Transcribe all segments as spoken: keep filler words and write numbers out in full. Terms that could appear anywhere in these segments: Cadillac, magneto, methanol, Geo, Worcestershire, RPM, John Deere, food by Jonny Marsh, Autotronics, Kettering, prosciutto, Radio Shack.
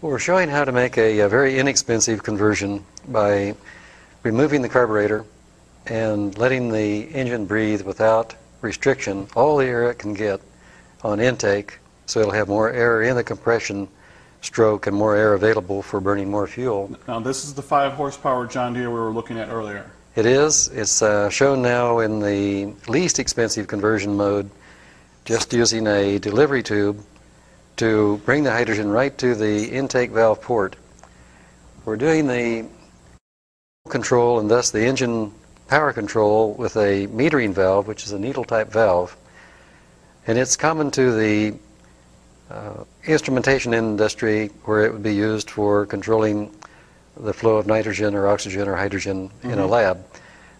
Well, we're showing how to make a, a very inexpensive conversion by removing the carburetor and letting the engine breathe without restriction, all the air it can get on intake, so it'll have more air in the compression stroke and more air available for burning more fuel. Now this is the five horsepower John Deere we were looking at earlier. It is. It's uh, shown now in the least expensive conversion mode, just using a delivery tube to bring the hydrogen right to the intake valve port. We're doing the control and thus the engine power control with a metering valve, which is a needle type valve, and it's common to the Uh, instrumentation industry where it would be used for controlling the flow of nitrogen or oxygen or hydrogen mm-hmm. in a lab.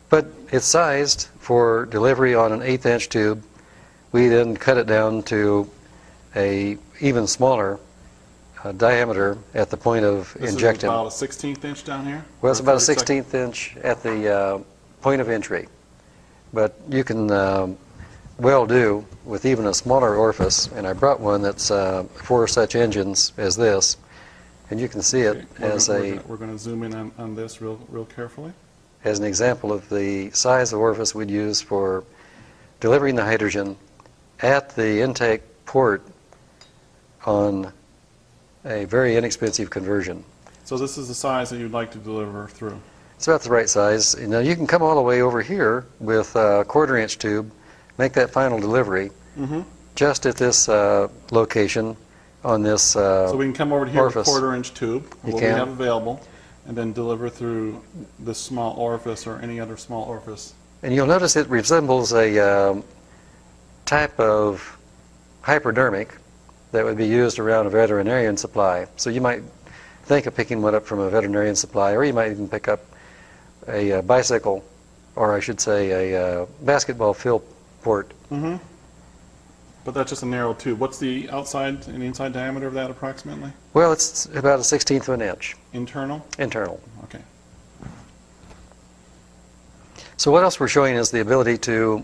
But it's sized for delivery on an eighth inch tube. We then cut it down to a even smaller uh, diameter at the point of this injecting. Is about a sixteenth inch down here? Well, it's about a sixteenth seconds? inch at the uh, point of entry. But you can um, well do with even a smaller orifice, and I brought one that's uh, for such engines as this, and you can see it okay. we're as gonna, a... We're gonna, we're gonna zoom in on, on this real, real carefully. As an example of the size of orifice we'd use for delivering the hydrogen at the intake port on a very inexpensive conversion. So this is the size that you'd like to deliver through? It's about the right size. Now you can come all the way over here with a quarter inch tube, make that final delivery mm-hmm. just at this uh, location on this uh, So we can come over to here orifice. with a quarter-inch tube, what we have available, and then deliver through this small orifice or any other small orifice. And you'll notice it resembles a um, type of hypodermic that would be used around a veterinarian supply. So you might think of picking one up from a veterinarian supply, or you might even pick up a uh, bicycle, or I should say a uh, basketball field port. Mm-hmm. But that's just a narrow tube. What's the outside and inside diameter of that approximately? Well, it's about a sixteenth of an inch. Internal? Internal. Okay. So what else we're showing is the ability to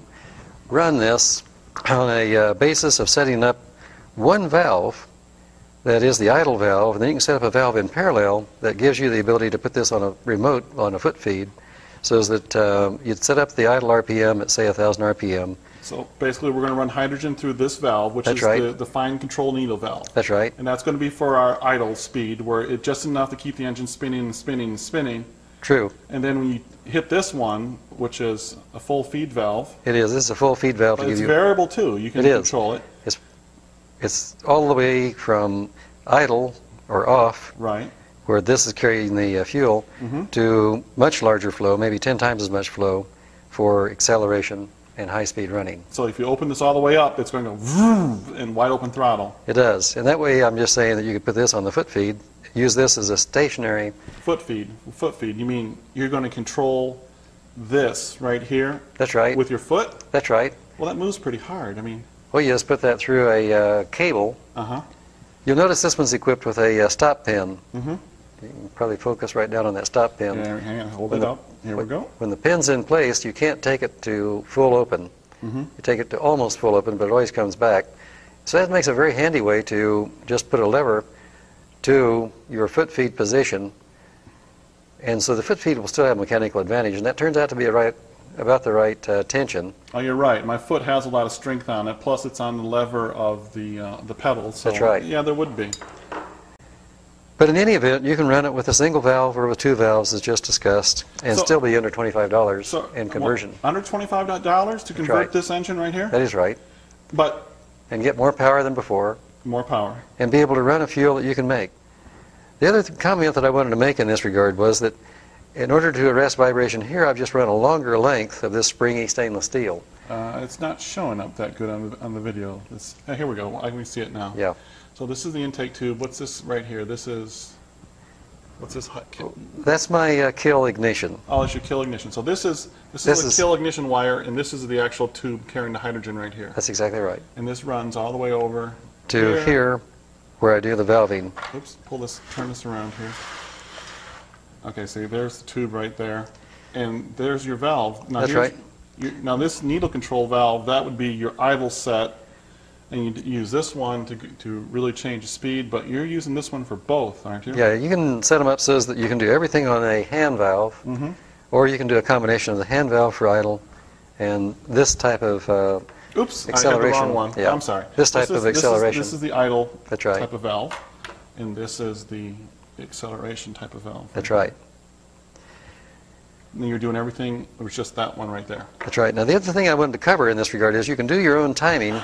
run this on a uh, basis of setting up one valve that is the idle valve, and then you can set up a valve in parallel that gives you the ability to put this on a remote, on a foot feed, so that uh, you'd set up the idle R P M at, say, one thousand R P M. So basically we're going to run hydrogen through this valve, which that's is right. the, the fine control needle valve. That's right. And that's going to be for our idle speed, where it's just enough to keep the engine spinning and spinning and spinning. True. And then when you hit this one, which is a full feed valve. It is. This is a full feed valve. But to it's give you variable, too. You can it control is. it. It's, it's all the way from idle or off. Right. Where this is carrying the uh, fuel mm-hmm. to much larger flow, maybe ten times as much flow for acceleration and high-speed running. So if you open this all the way up, it's going to go vroom and wide open throttle. It does. And that way, I'm just saying that you could put this on the foot feed, use this as a stationary... Foot feed. Foot feed. You mean you're going to control this right here? That's right. With your foot? That's right. Well, that moves pretty hard. I mean... Well, you just put that through a uh, cable. Uh-huh. You'll notice this one's equipped with a uh, stop pin. Mm-hmm. You can probably focus right down on that stop pin. Yeah, hang on, hold when it the, up. Here we go. When the pin's in place, you can't take it to full open. Mm-hmm. You take it to almost full open, but it always comes back. So that makes a very handy way to just put a lever to your foot feed position. And so the foot feed will still have mechanical advantage, and that turns out to be a right, about the right uh, tension. Oh, you're right. My foot has a lot of strength on it, plus it's on the lever of the, uh, the pedal. So that's right. Yeah, there would be. But in any event, you can run it with a single valve or with two valves, as just discussed, and so, still be under twenty-five dollars so, in conversion. Well, under twenty-five dollars to convert right. this engine right here? That is right. But and get more power than before. More power. And be able to run a fuel that you can make. The other th comment that I wanted to make in this regard was that in order to arrest vibration here, I've just run a longer length of this springy stainless steel. Uh, it's not showing up that good on the, on the video. It's, uh, here we go. I can see it now. Yeah. So this is the intake tube. What's this right here? This is, what's this? That's my uh, kill ignition. Oh, it's your kill ignition. So this is this, this is the kill ignition wire, and this is the actual tube carrying the hydrogen right here. That's exactly right. And this runs all the way over to here, here where I do the valving. Oops, pull this, turn this around here. Okay, see, there's the tube right there, and there's your valve. Now, that's right. Your, now this needle control valve, that would be your idle set. and you d use this one to, to really change speed, but you're using this one for both, aren't you? Yeah, you can set them up so that you can do everything on a hand valve, mm-hmm. or you can do a combination of the hand valve for idle and this type of uh, Oops, acceleration. I had the wrong one. Yeah. I'm sorry. This type this is, of acceleration. This is, this is the idle That's right. type of valve, and this is the acceleration type of valve. That's right. And you're doing everything, it was just that one right there. That's right. Now the other thing I wanted to cover in this regard is you can do your own timing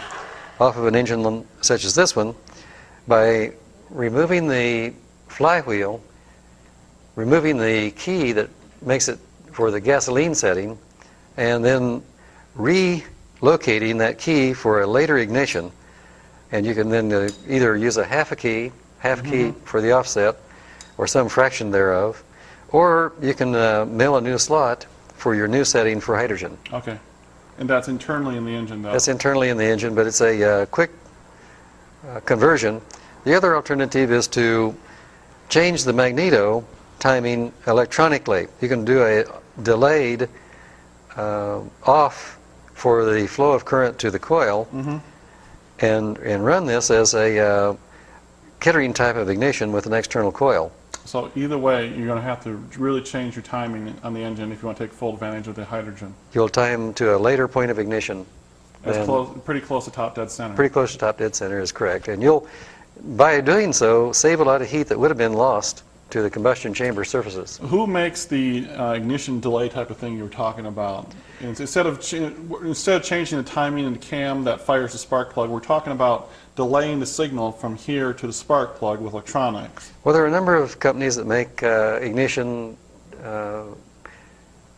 off of an engine such as this one by removing the flywheel, removing the key that makes it for the gasoline setting, and then relocating that key for a later ignition. And you can then uh, either use a half a key, half mm-hmm. key for the offset, or some fraction thereof, or you can uh, mill a new slot for your new setting for hydrogen. Okay. And that's internally in the engine, though? That's internally in the engine, but it's a uh, quick uh, conversion. The other alternative is to change the magneto timing electronically. You can do a delayed uh, off for the flow of current to the coil, mm-hmm. and, and run this as a uh, Kettering type of ignition with an external coil. So either way, you're going to have to really change your timing on the engine if you want to take full advantage of the hydrogen. You'll time to a later point of ignition. That's close, pretty close to top dead center. Pretty close to top dead center is correct. And you'll, by doing so, save a lot of heat that would have been lost to the combustion chamber surfaces. Who makes the uh, ignition delay type of thing you were talking about? Instead of, ch instead of changing the timing and cam that fires the spark plug, we're talking about delaying the signal from here to the spark plug with electronics. Well, there are a number of companies that make uh, ignition uh,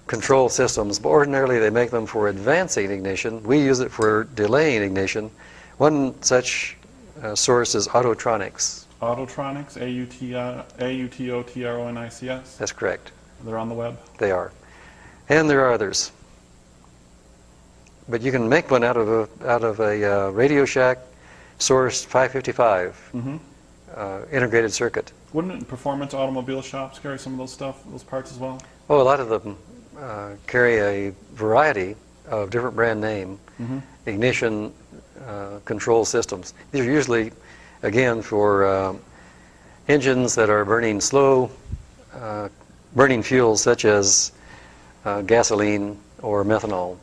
control systems, but ordinarily they make them for advancing ignition. We use it for delaying ignition. One such uh, source is Autotronics. Autotronics, A U T O T R O N I C S? That's correct. They're on the web? They are. And there are others. But you can make one out of a, out of a uh, Radio Shack source five fifty-five mm-hmm. uh, integrated circuit. Wouldn't performance automobile shops carry some of those stuff, those parts as well? Oh, a lot of them uh, carry a variety of different brand name mm-hmm. ignition uh, control systems. These are usually, again, for uh, engines that are burning slow, uh, burning fuels such as uh, gasoline or methanol.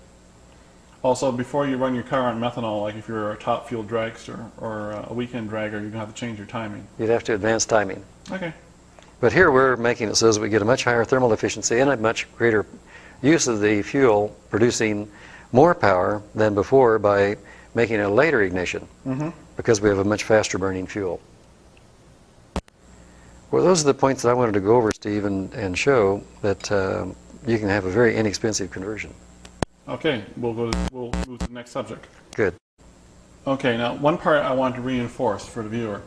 Also, before you run your car on methanol, like if you're a top fuel dragster or a weekend dragger, you're going to have to change your timing. You'd have to advance timing. Okay. But here we're making it so that we get a much higher thermal efficiency and a much greater use of the fuel, producing more power than before by making a later ignition. Mm-hmm. Because we have a much faster burning fuel. Well, those are the points that I wanted to go over, Steve, and, and show that uh, you can have a very inexpensive conversion. Okay, we'll, go to, we'll move to the next subject. Good. Okay, now one part I want to reinforce for the viewer.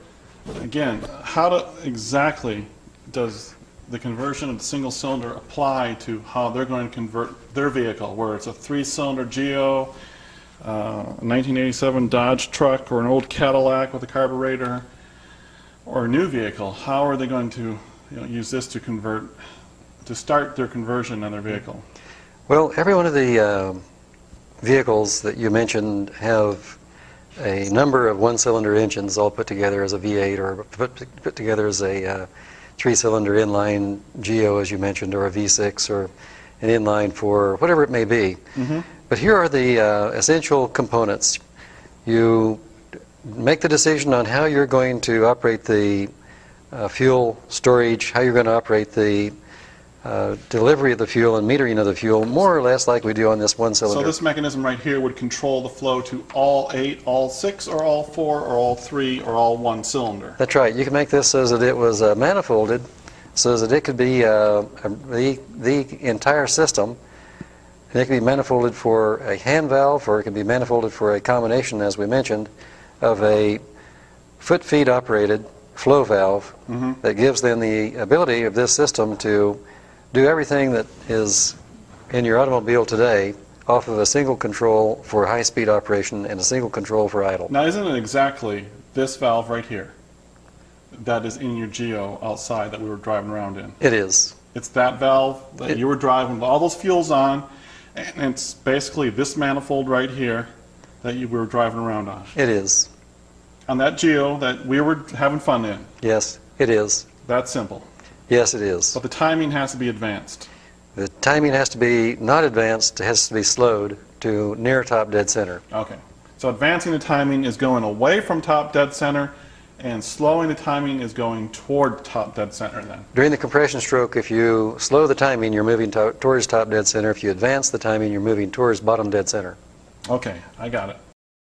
Again, how to, exactly does the conversion of the single cylinder apply to how they're going to convert their vehicle, where it's a three-cylinder Geo, Uh, nineteen eighty-seven Dodge truck, or an old Cadillac with a carburetor, or a new vehicle? How are they going to you know, use this to convert, to start their conversion on their vehicle? Well, every one of the uh, vehicles that you mentioned have a number of one-cylinder engines all put together as a V eight, or put, put together as a uh, three-cylinder inline Geo, as you mentioned, or a V six, or an inline for whatever it may be. Mm-hmm. But here are the uh, essential components. You make the decision on how you're going to operate the uh, fuel storage, how you're going to operate the uh, delivery of the fuel and metering of the fuel, more or less like we do on this one cylinder. So this mechanism right here would control the flow to all eight, all six, or all four, or all three, or all one cylinder. That's right. You can make this so that it was uh, manifolded, so that it could be uh, the, the entire system. And it can be manifolded for a hand valve, or it can be manifolded for a combination, as we mentioned, of a foot-feed operated flow valve mm-hmm. that gives them the ability of this system to do everything that is in your automobile today off of a single control for high-speed operation and a single control for idle. Now, isn't it exactly this valve right here that is in your Geo outside that we were driving around in? It is. It's that valve that it, you were driving with all those fuels on. And it's basically this manifold right here that you were driving around on. It is. on that geo that we were having fun in. Yes, it is. That simple. Yes, it is. But the timing has to be advanced. The timing has to be not advanced, it has to be slowed to near top dead center. Okay. So advancing the timing is going away from top dead center, and slowing the timing is going toward top dead center then. During the compression stroke, if you slow the timing, you're moving to towards top dead center. If you advance the timing, you're moving towards bottom dead center. Okay, I got it.